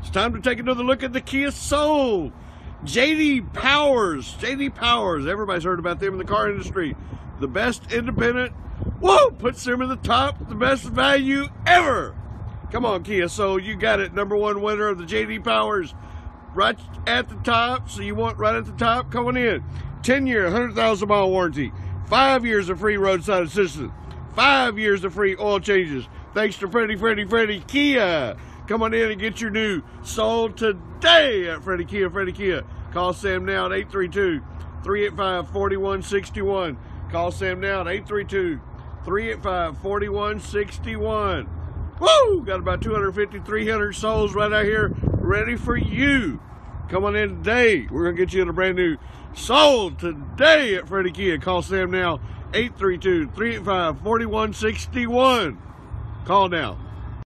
It's time to take another look at the Kia Soul. JD Powers. Everybody's heard about them in the car industry. The best independent. Whoa, puts them in the top. The best value ever. Come on, Kia Soul, you got it. #1 winner of the JD Powers. Right at the top, so you want right at the top coming in. 10-year, 100,000-mile warranty. 5 years of free roadside assistance. 5 years of free oil changes. Thanks to Fredy Kia. Come on in and get your new Soul today at Fredy Kia. Call Sam now at 832-385-4161. Call Sam now at 832-385-4161. Woo! Got about 250, 300 Souls right out here ready for you. Come on in today. We're going to get you in a brand new Soul today at Fredy Kia. Call Sam now, 832-385-4161. Call now.